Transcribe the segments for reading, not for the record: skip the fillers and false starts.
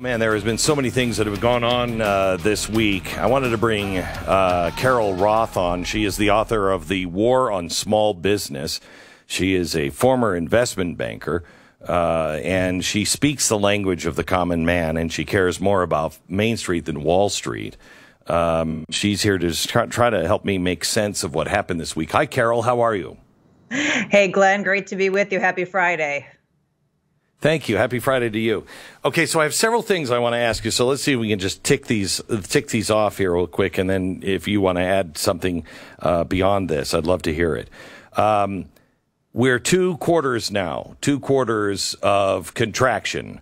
Man, there has been so many things that have gone on this week. I wanted to bring Carol Roth on. She is the author of The War on Small Business. She is a former investment banker, and she speaks the language of the common man, and she cares more about Main Street than Wall Street. She's here to try to help me make sense of what happened this week. Hi, Carol. How are you? Hey, Glenn. Great to be with you. Happy Friday. Thank you. Happy Friday to you. Okay, so I have several things I want to ask you. So let's see if we can just tick these off here real quick, and then if you want to add something beyond this, I'd love to hear it. We're two quarters of contraction.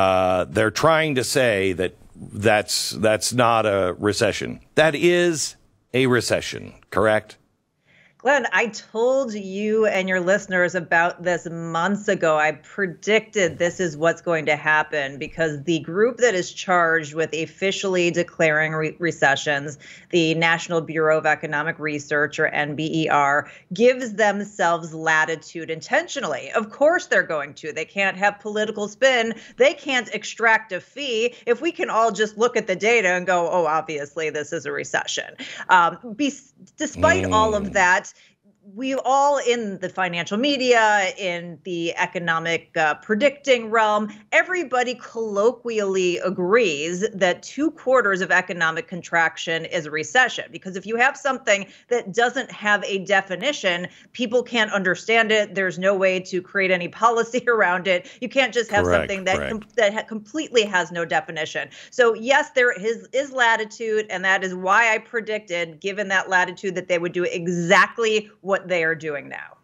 They're trying to say that that's not a recession. That is a recession, correct? Glenn, I told you and your listeners about this months ago. I predicted this is what's going to happen because the group that is charged with officially declaring recessions, the National Bureau of Economic Research, or NBER, gives themselves latitude intentionally. Of course they're going to. They can't have political spin. They can't extract a fee. If we can all just look at the data and go, oh, obviously this is a recession. Despite all of that, we all in the financial media, in the economic predicting realm, everybody colloquially agrees that two quarters of economic contraction is a recession. Because if you have something that doesn't have a definition, people can't understand it. There's no way to create any policy around it. You can't just have something that completely has no definition. So yes, there is latitude, and that is why I predicted, given that latitude, that they would do exactly what they are doing now.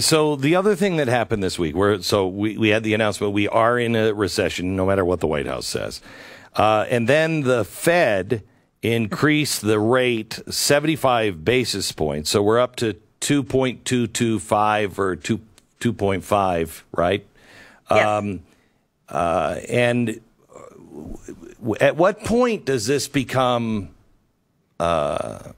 So the other thing that happened this week, we had the announcement we are in a recession, no matter what the White House says. And then the Fed increased the rate 75 basis points. So we're up to 2.225 or 2.5, right? Yes. And at what point does this become a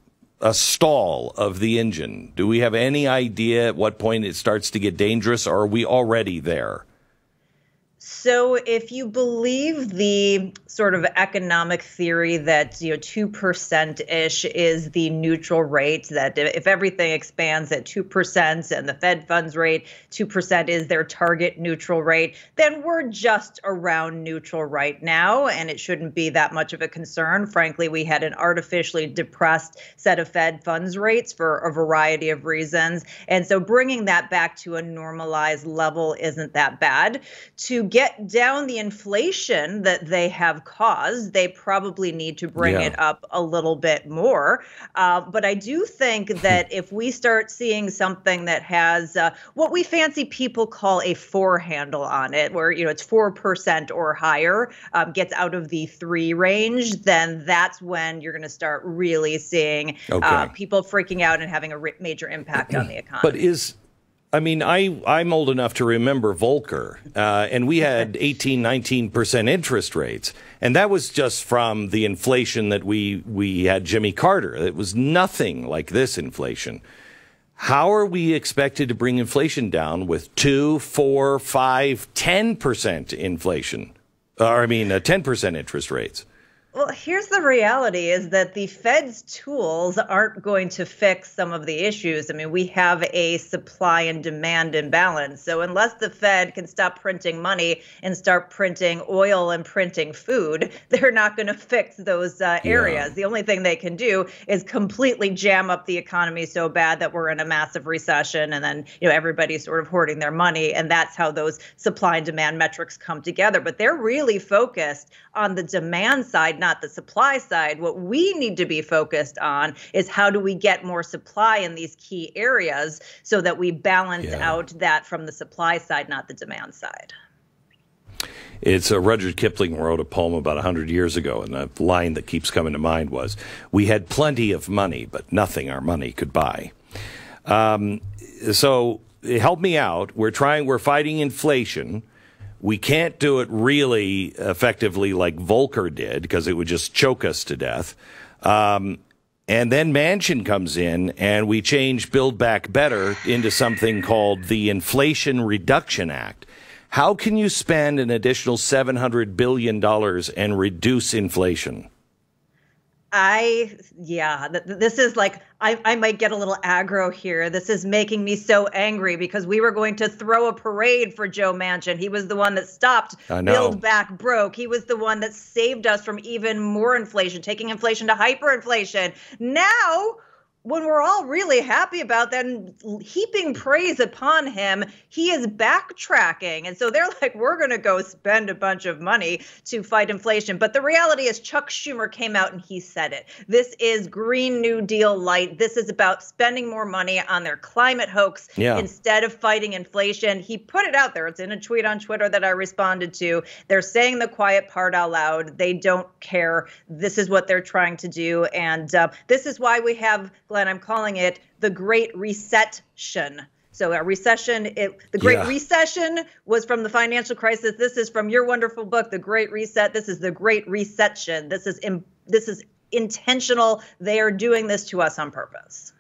stall of the engine? Do we have any idea at what point it starts to get dangerous, or are we already there? So if you believe the sort of economic theory that 2%-ish is the neutral rate, that if everything expands at 2% and the Fed funds rate, 2% is their target neutral rate, then we're just around neutral right now, and it shouldn't be that much of a concern. Frankly, we had an artificially depressed set of Fed funds rates for a variety of reasons, and so bringing that back to a normalized level isn't that bad. To get down the inflation that they have caused, they probably need to bring it up a little bit more. But I do think that if we start seeing something that has what we fancy people call a four handle on it, where it's 4% or higher, gets out of the 3 range, then that's when you're going to start really seeing people freaking out and having a major impact on the economy. But I'm old enough to remember Volcker, and we had 18, 19% interest rates. And that was just from the inflation that we had Jimmy Carter. It was nothing like this inflation. How are we expected to bring inflation down with 2, 4, 5, 10% inflation? 10% interest rates? Well, here's the reality is that the Fed's tools aren't going to fix some of the issues. I mean, we have a supply and demand imbalance. So unless the Fed can stop printing money and start printing oil and printing food, they're not going to fix those areas. Yeah. The only thing they can do is completely jam up the economy so bad that we're in a massive recession, and then everybody's sort of hoarding their money, and that's how those supply and demand metrics come together. But they're really focused on the demand side, not the supply side. What we need to be focused on is how do we get more supply in these key areas so that we balance out that from the supply side, not the demand side. It's Rudyard Kipling wrote a poem about 100 years ago, and the line that keeps coming to mind was, "We had plenty of money, but nothing our money could buy." So help me out. We're fighting inflation. We can't do it really effectively like Volcker did, because it would just choke us to death. And then Manchin comes in, and we change Build Back Better into something called the Inflation Reduction Act. How can you spend an additional $700 billion and reduce inflation? This is like, I might get a little aggro here. This is making me so angry because we were going to throw a parade for Joe Manchin. He was the one that stopped Build Back Broke. He was the one that saved us from even more inflation, taking inflation to hyperinflation. Now, when we're all really happy about that and heaping praise upon him, he is backtracking. And so they're like, we're going to go spend a bunch of money to fight inflation. But the reality is Chuck Schumer came out and he said it. This is Green New Deal light. This is about spending more money on their climate hoax instead of fighting inflation. He put it out there. It's in a tweet on Twitter that I responded to. They're saying the quiet part out loud. They don't care. This is what they're trying to do. And this is why we have, Glenn, I'm calling it the Great Reset-tion. So a recession, the Great Recession was from the financial crisis. This is from your wonderful book, The Great Reset. This is the Great Reset-tion. This is intentional. They are doing this to us on purpose.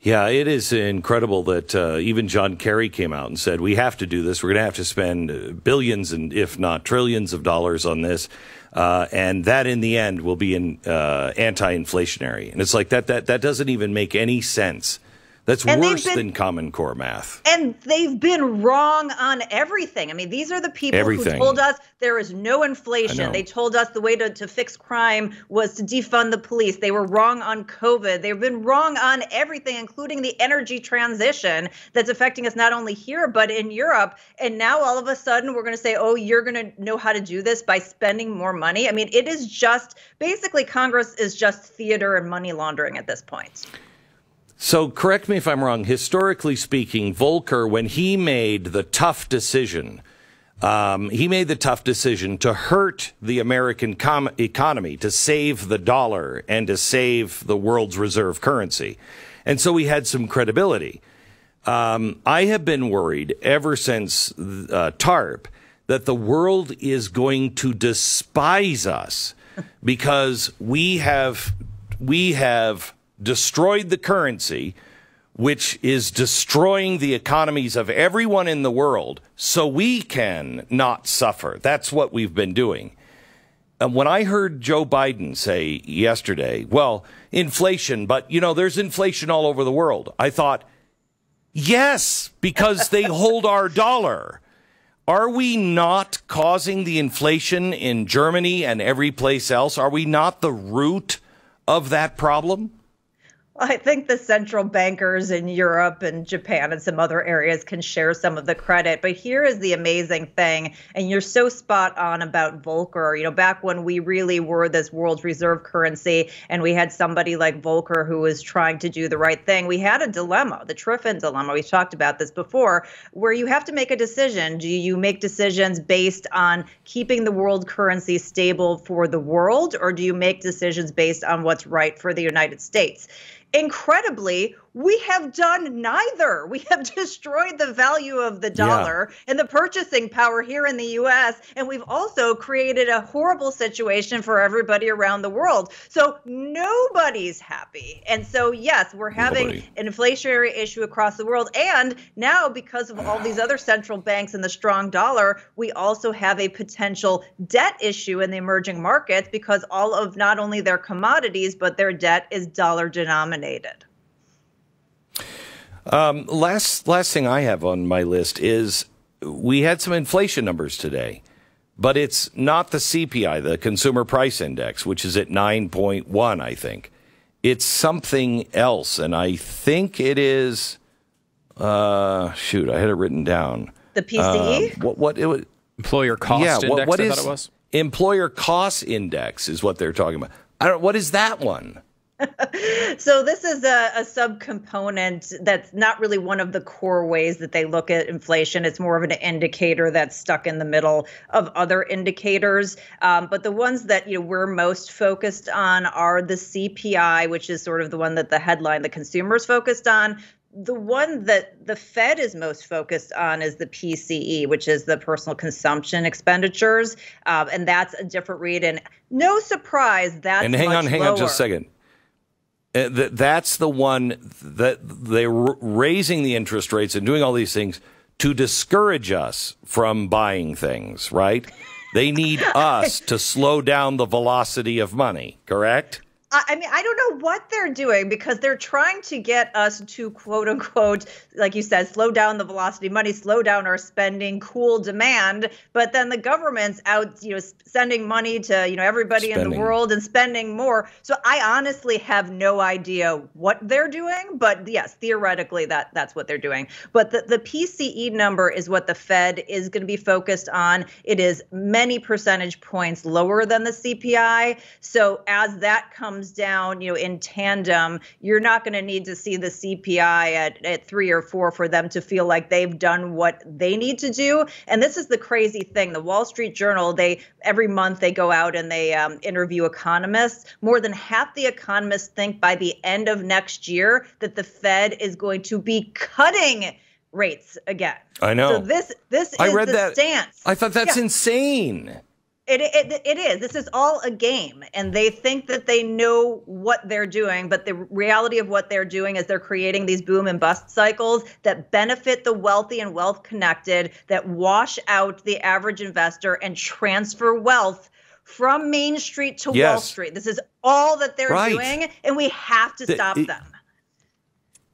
Yeah, it is incredible that even John Kerry came out and said, we have to do this. We're going to have to spend billions and if not trillions of dollars on this. And that in the end will be anti-inflationary. And it's like that doesn't even make any sense. That's worse than Common Core math. And they've been wrong on everything. I mean, these are the people who told us there is no inflation. They told us the way to fix crime was to defund the police. They were wrong on COVID. They've been wrong on everything, including the energy transition that's affecting us not only here, but in Europe. And now all of a sudden we're going to say, oh, you're going to know how to do this by spending more money. I mean, it is just basically Congress is just theater and money laundering at this point. So correct me if I'm wrong. Historically speaking, Volcker, when he made the tough decision, to hurt the American economy, to save the dollar and to save the world's reserve currency. And so he had some credibility. I have been worried ever since TARP that the world is going to despise us because we have destroyed the currency, which is destroying the economies of everyone in the world, so we can not suffer. That's what we've been doing. And when I heard Joe Biden say yesterday, well, inflation, but, you know, there's inflation all over the world, I thought, yes, because they hold our dollar. Are we not causing the inflation in Germany and every place else? Are we not the root of that problem? I think the central bankers in Europe and Japan and some other areas can share some of the credit. But here is the amazing thing. And you're so spot on about Volcker. You know, back when we really were this world reserve currency and we had somebody like Volcker who was trying to do the right thing, we had a dilemma, the Triffin dilemma. We've talked about this before, where you have to make a decision. Do you make decisions based on keeping the world currency stable for the world, or do you make decisions based on what's right for the United States? Incredibly, we have done neither. We have destroyed the value of the dollar and the purchasing power here in the U.S., and we've also created a horrible situation for everybody around the world. So nobody's happy. And so, yes, we're having an inflationary issue across the world. And now, because of all these other central banks and the strong dollar, we also have a potential debt issue in the emerging markets because all of not only their commodities, but their debt is dollar denominated. Last thing I have on my list is we had some inflation numbers today, but it's not the CPI, the Consumer Price Index, which is at 9.1, I think. It's something else, and I think it is, shoot, I had it written down. The PCE? Employer Cost Index, I thought it was. Employer Cost Index is what they're talking about. What is that one? So this is a subcomponent that's not really one of the core ways that they look at inflation. It's more of an indicator that's stuck in the middle of other indicators. But the ones that we're most focused on are the CPI, which is sort of the one that the headline, the consumer's focused on. The one that the Fed is most focused on is the PCE, which is the personal consumption expenditures. And that's a different read. And no surprise, that's much lower. And hang on just a second. That's the one that they're raising the interest rates and doing all these things to discourage us from buying things, right? They need us to slow down the velocity of money, correct? I mean, I don't know what they're doing, because they're trying to get us to, quote unquote, like you said, slow down the velocity of money, slow down our spending, cool demand. But then the government's out, you know, sending money to, you know, everybody in the world and spending more. So I honestly have no idea what they're doing. But yes, theoretically, that's what they're doing. But the PCE number is what the Fed is going to be focused on. It is many percentage points lower than the CPI. So as that comes down, you know, in tandem, you're not going to need to see the CPI at 3 or 4 for them to feel like they've done what they need to do. And this is the crazy thing. The Wall Street Journal, every month they go out and they interview economists. More than half the economists think by the end of next year that the Fed is going to be cutting rates again. I know. So this is the stance. I thought that's insane. It is. This is all a game, and they think that they know what they're doing, but the reality of what they're doing is they're creating these boom and bust cycles that benefit the wealthy and wealth connected, that wash out the average investor and transfer wealth from Main Street to Wall Street. This is all that they're doing, and we have to stop them.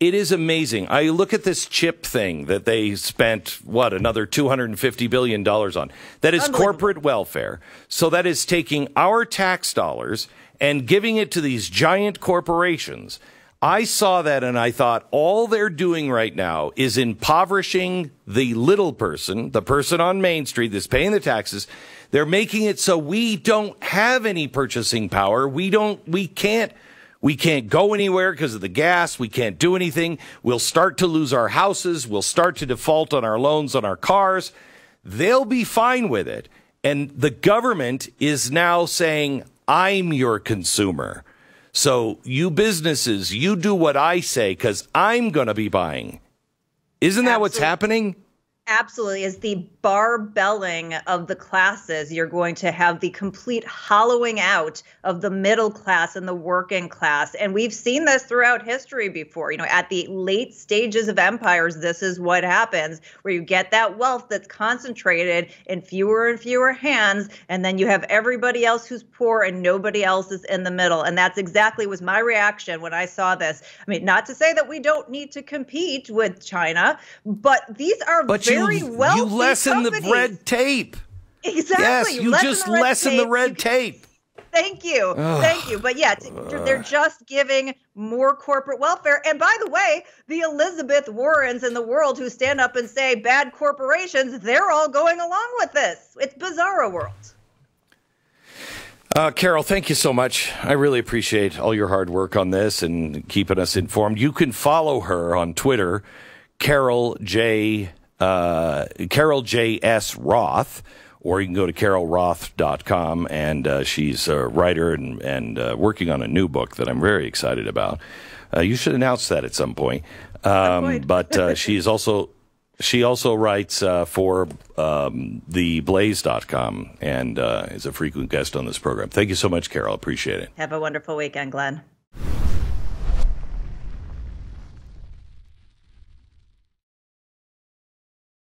It is amazing. I look at this chip thing that they spent, what, another $250 billion on. That is corporate welfare. So that is taking our tax dollars and giving it to these giant corporations. I saw that and I thought, all they're doing right now is impoverishing the little person, the person on Main Street that's paying the taxes. They're making it so we don't have any purchasing power. We can't go anywhere because of the gas. We can't do anything. We'll start to lose our houses. We'll start to default on our loans, on our cars. They'll be fine with it. And the government is now saying, I'm your consumer. So you businesses, you do what I say because I'm going to be buying. Isn't that what's happening? Absolutely. It's the barbelling of the classes. You're going to have the complete hollowing out of the middle class and the working class. And we've seen this throughout history before. You know, at the late stages of empires, this is what happens, where you get that wealth that's concentrated in fewer and fewer hands, and then you have everybody else who's poor and nobody else is in the middle. And that's exactly was my reaction when I saw this. I mean, not to say that we don't need to compete with China, but these are very wealthy companies. You lessen the red tape. Exactly. Yes, you just lessen the red tape. Thank you. Thank you. But yeah, they're just giving more corporate welfare. And by the way, the Elizabeth Warrens in the world who stand up and say bad corporations, they're all going along with this. It's bizarro world. Carol, thank you so much. I really appreciate all your hard work on this and keeping us informed. You can follow her on Twitter, Carol J.S. Roth, or you can go to carol roth.com, and she's a writer and working on a new book that I'm very excited about. You should announce that at some point. But she also writes for theblaze.com and is a frequent guest on this program. Thank you so much, Carol. Appreciate it. Have a wonderful weekend, Glenn.